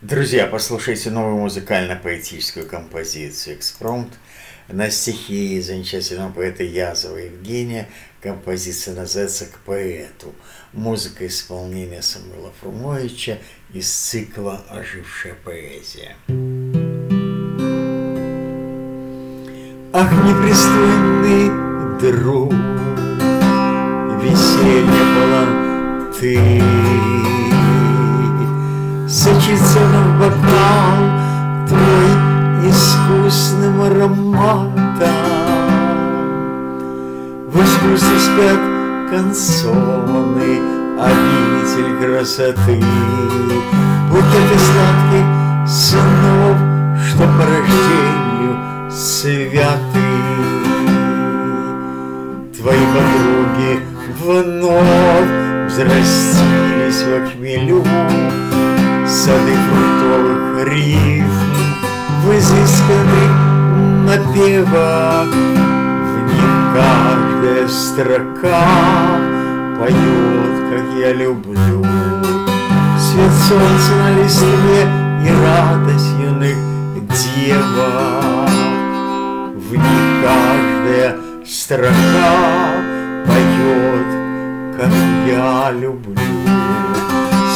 Друзья, послушайте новую музыкально-поэтическую композицию «Экспромт» на стихи замечательного поэта Язова Евгения. Композиция называется «К поэту». Музыка исполнения Самуила Фрумовича из цикла «Ожившая поэзия». Ах, непристойный друг, веселье была ты, сочится в бокал твой искусным ароматом. В искусстве спят консоны, обитель красоты. Будто ты сладкий сынов, что по рождению святы. Твои подруги вновь взрастились во хмелю, сады фруктовых рифм в изысканных напевах. В них каждая строка поет, как я люблю. Свет солнца на листве и радость юных девок. В них каждая строка поет, как я люблю.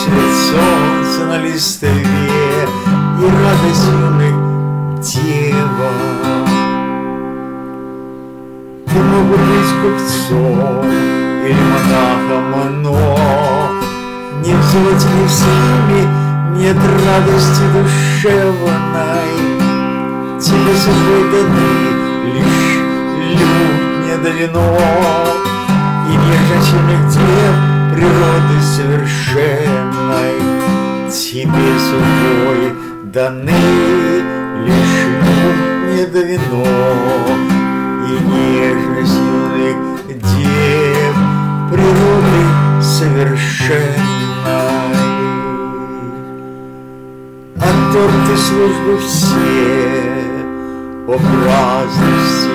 Свет солнца на листве и радость юных девок. Ты мог бы быть купцом или монахом, но ни в золоте, ни в силе нет радости душевной. Тебе судьбой даны лишь лють не дано, и нежных дев природы совершенной. Тебе судьбой даны лишь лють не довино, и нежность юных дев природы совершенной. Отторгнуты службы все о праздности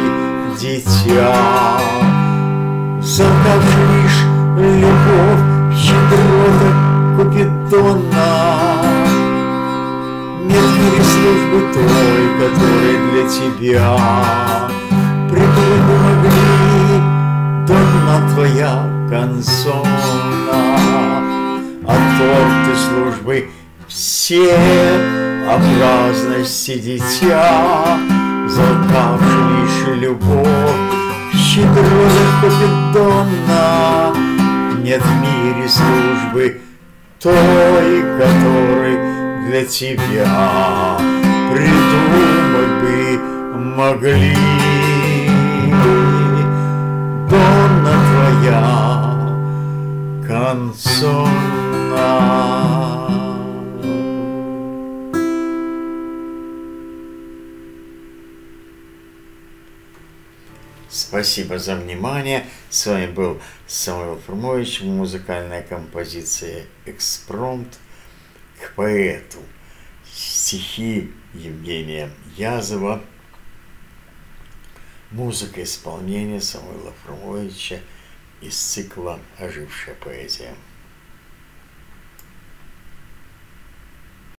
дитя, солдавши лишь любовь, щедрота Купидона. Нет в мире службы той, которая для тебя придумать могли. Дона твоя консона, отторгнуты службы все о праздности дитя, залкавши лишь любовь, щедрота Купидона. Нет в мире службы той, которой для тебя придумать бы могли. Донна твоя консона. Спасибо за внимание. С вами был Самуил Фрумович. Музыкальная композиция «Экспромт» к поэту. Стихи Евгения Язова. Музыка исполнения Самуила Фрумовича из цикла «Ожившая поэзия».